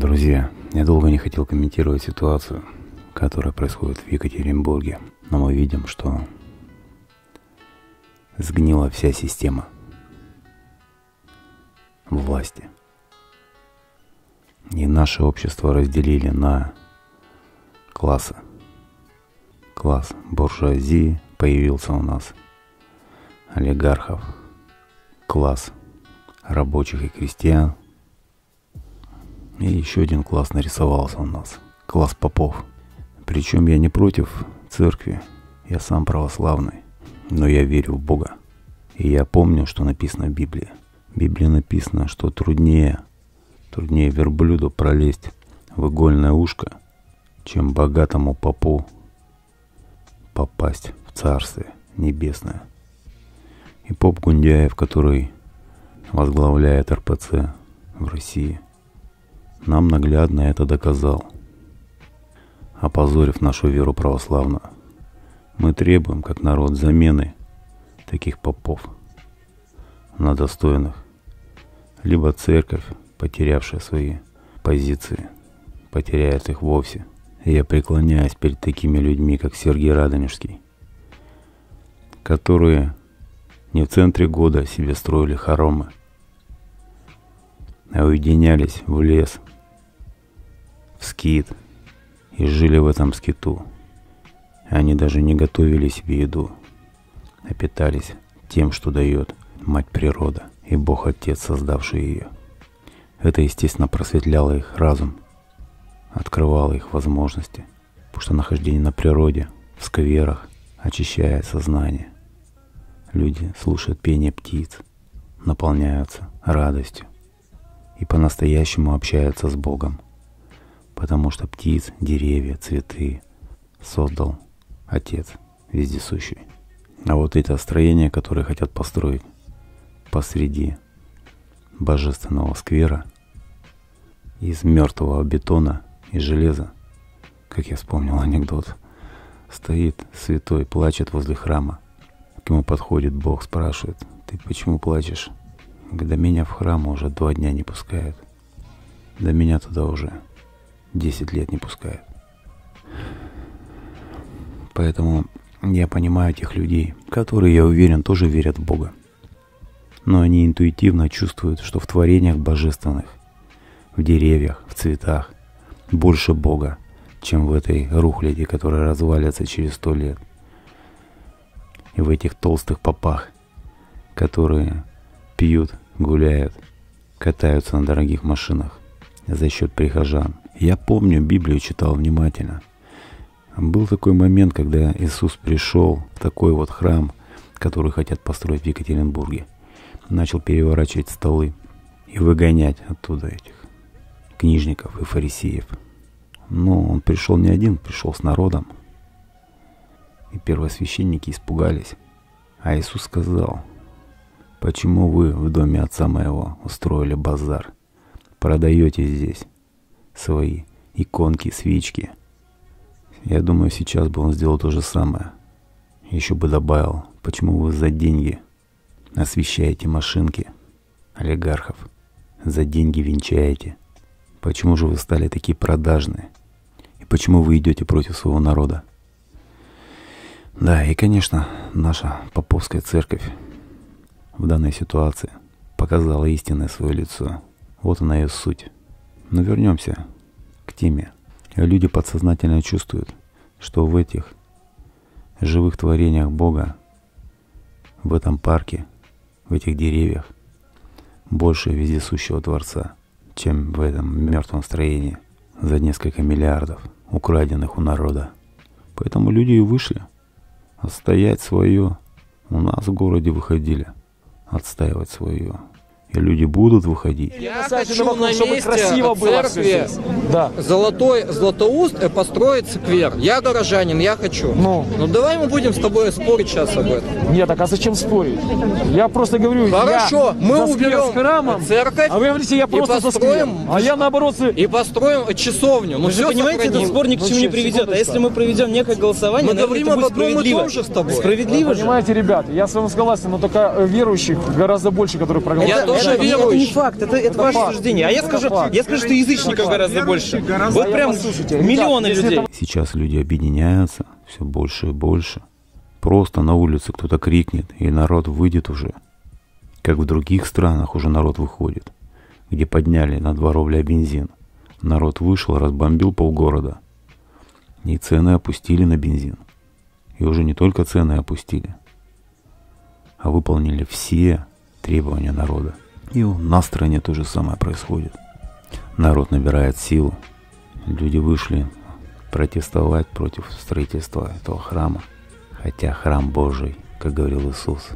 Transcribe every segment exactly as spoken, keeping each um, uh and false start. Друзья, я долго не хотел комментировать ситуацию, которая происходит в Екатеринбурге, но мы видим, что сгнила вся система власти. И наше общество разделили на классы. Класс буржуазии появился у нас, олигархов, класс рабочих и крестьян. И еще один класс нарисовался у нас, класс попов. Причем я не против церкви, я сам православный, но я верю в Бога. И я помню, что написано в Библии. В Библии написано, что труднее, труднее верблюду пролезть в игольное ушко, чем богатому попу попасть в Царствие Небесное. И поп Гундяев, который возглавляет эр пэ цэ в России, нам наглядно это доказал, опозорив нашу веру православную. Мы требуем, как народ, замены таких попов на достойных. Либо церковь, потерявшая свои позиции, потеряет их вовсе. И я преклоняюсь перед такими людьми, как Сергей Радонежский, которые не в центре года себе строили хоромы, а уединялись в лес, в скит, и жили в этом скиту. Они даже не готовили себе еду, а питались тем, что дает мать природа и Бог Отец, создавший ее. Это, естественно, просветляло их разум, открывало их возможности, потому что нахождение на природе, в скверах, очищает сознание. Люди слушают пение птиц, наполняются радостью и по-настоящему общаются с Богом, потому что птиц, деревья, цветы создал Отец Вездесущий. А вот это строение, которое хотят построить посреди божественного сквера из мертвого бетона и железа, как я вспомнил анекдот, стоит святой, плачет возле храма. К нему подходит Бог, спрашивает: «Ты почему плачешь?» «Да меня в храм уже два дня не пускают. Да меня туда уже десять лет не пускают». Поэтому я понимаю тех людей, которые, я уверен, тоже верят в Бога. Но они интуитивно чувствуют, что в творениях божественных, в деревьях, в цветах больше Бога, чем в этой рухляди, которая развалится через сто лет. И в этих толстых попах, которые пьют, гуляют, катаются на дорогих машинах за счет прихожан. Я помню, Библию читал внимательно. Был такой момент, когда Иисус пришел в такой вот храм, который хотят построить в Екатеринбурге. Начал переворачивать столы и выгонять оттуда этих книжников и фарисеев. Но он пришел не один, пришел с народом. И первосвященники испугались. А Иисус сказал: «Почему вы в доме отца моего устроили базар? Продаете здесь свои иконки, свечки». Я думаю, сейчас бы он сделал то же самое. Еще бы добавил: «Почему вы за деньги освещаете машинки олигархов? За деньги венчаете? Почему же вы стали такие продажные? И почему вы идете против своего народа?» Да, и, конечно, наша поповская церковь в данной ситуации показала истинное свое лицо. Вот она ее суть. Но вернемся к теме. Люди подсознательно чувствуют, что в этих живых творениях Бога, в этом парке, в этих деревьях больше вездесущего Творца, чем в этом мертвом строении за несколько миллиардов, украденных у народа. Поэтому люди и вышли отстоять свое. У нас в городе выходили отстаивать свое. И люди будут выходить. Я хочу на месте, чтобы красиво было церкви, да. Золотой Златоуст построить сквер. Я горожанин, я хочу. Ну. ну давай мы будем с тобой спорить сейчас об этом. Нет, так а зачем спорить? Я просто говорю, хорошо, я мы уберем храмом, церковь, а вы говорите, я просто построим, а я наоборот. И построим часовню. Ну, вы же понимаете, сохраним. Этот спорник к чему ну, не приведет. А если мы проведем некое голосование, мы наверное, говорим об одном и том же с тобой. Справедливо вы же. Понимаете, ребята, я с вами согласен, но только верующих гораздо больше, которые проголосовали. уже это, верующий. Это не факт, это, это, это ваше факт. Суждение. А я скажу, я скажу, что язычников гораздо больше. Гораздо вот прям миллионы людей. Сейчас люди объединяются все больше и больше. Просто на улице кто-то крикнет, и народ выйдет уже. Как в других странах уже народ выходит, где подняли на два рубля бензин. Народ вышел, разбомбил полгорода. И цены опустили на бензин. И уже не только цены опустили, а выполнили все требования народа. И у нас в стране то же самое происходит. Народ набирает силу. Люди вышли протестовать против строительства этого храма. Хотя храм Божий, как говорил Иисус,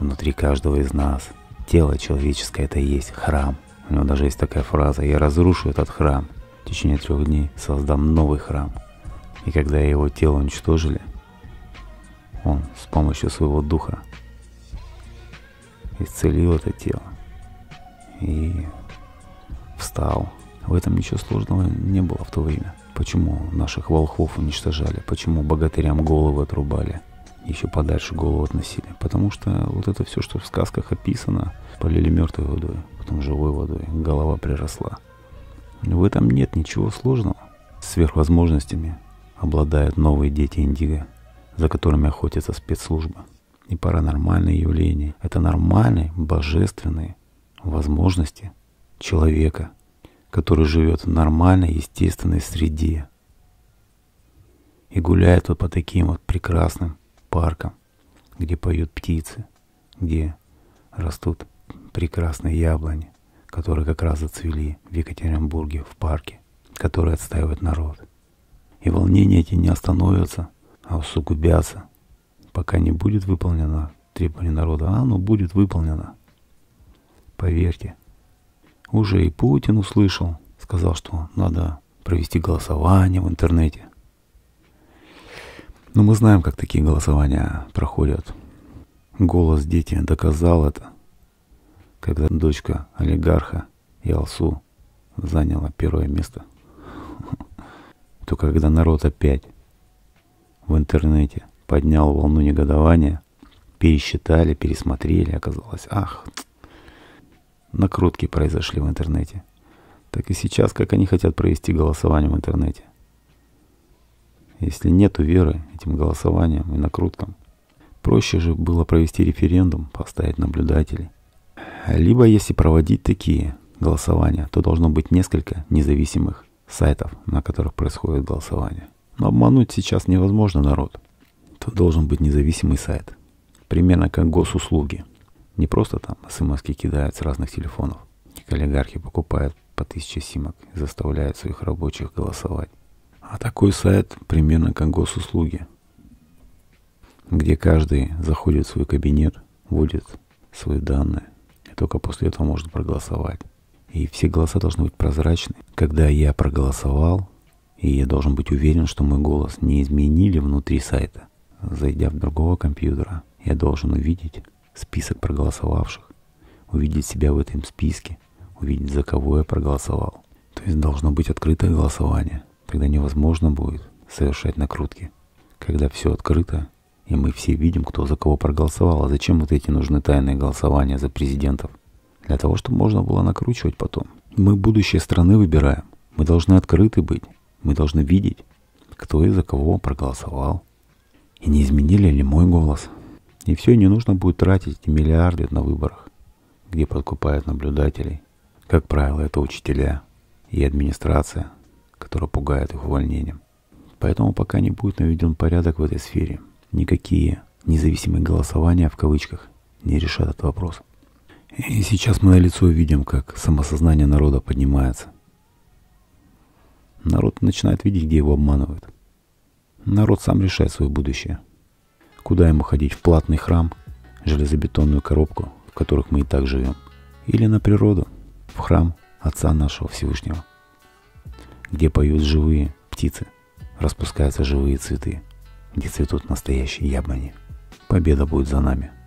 внутри каждого из нас. Тело человеческое — это и есть храм. У него даже есть такая фраза: «Я разрушу этот храм. В течение трех дней создам новый храм». И когда его тело уничтожили, он с помощью своего духа исцелил это тело и встал. В этом ничего сложного не было в то время. Почему наших волхвов уничтожали? Почему богатырям головы отрубали? Еще подальше голову относили? Потому что вот это все, что в сказках описано, полили мертвой водой, потом живой водой, голова приросла. В этом нет ничего сложного. Сверхвозможностями обладают новые дети Индиго, за которыми охотятся спецслужбы. И паранормальные явления. Это нормальные, божественные возможности человека, который живет в нормальной, естественной среде и гуляет вот по таким вот прекрасным паркам, где поют птицы, где растут прекрасные яблони, которые как раз зацвели в Екатеринбурге, в парке, который отстаивает народ. И волнения эти не остановятся, а усугубятся, пока не будет выполнено требование народа. А оно будет выполнено. Поверьте. Уже и Путин услышал, сказал, что надо провести голосование в интернете. Но мы знаем, как такие голосования проходят. «Голос дети» доказал это, когда дочка олигарха и Алсу заняла первое место. То когда народ опять в интернете поднял волну негодования, пересчитали, пересмотрели, оказалось, ах, накрутки произошли в интернете. Так и сейчас, как они хотят провести голосование в интернете. Если нету веры этим голосованием и накруткам, проще же было провести референдум, поставить наблюдателей. Либо, если проводить такие голосования, то должно быть несколько независимых сайтов, на которых происходит голосование. Но обмануть сейчас невозможно народ. То должен быть независимый сайт. Примерно как госуслуги. Не просто там смс-ки кидают с разных телефонов. Олигархи покупают по тысяче симок и заставляют своих рабочих голосовать. А такой сайт примерно как госуслуги, где каждый заходит в свой кабинет, вводит свои данные, и только после этого можно проголосовать. И все голоса должны быть прозрачны. Когда я проголосовал, и я должен быть уверен, что мой голос не изменили внутри сайта. Зайдя в другого компьютера, я должен увидеть список проголосовавших, увидеть себя в этом списке, увидеть, за кого я проголосовал. То есть должно быть открытое голосование. Тогда невозможно будет совершать накрутки. Когда все открыто, и мы все видим, кто за кого проголосовал. А зачем вот эти нужны тайные голосования за президентов? Для того, чтобы можно было накручивать потом. Мы будущее страны выбираем. Мы должны открыты быть. Мы должны видеть, кто и за кого проголосовал. И не изменили ли мой голос? И все, не нужно будет тратить эти миллиарды на выборах, где подкупают наблюдателей. Как правило, это учителя и администрация, которая пугает их увольнением. Поэтому пока не будет наведен порядок в этой сфере, никакие независимые голосования в кавычках не решат этот вопрос. И сейчас мы налицо видим, как самосознание народа поднимается. Народ начинает видеть, где его обманывают. Народ сам решает свое будущее. Куда ему ходить? В платный храм, железобетонную коробку, в которых мы и так живем. Или на природу, в храм Отца нашего Всевышнего, где поют живые птицы, распускаются живые цветы, где цветут настоящие яблони. Победа будет за нами.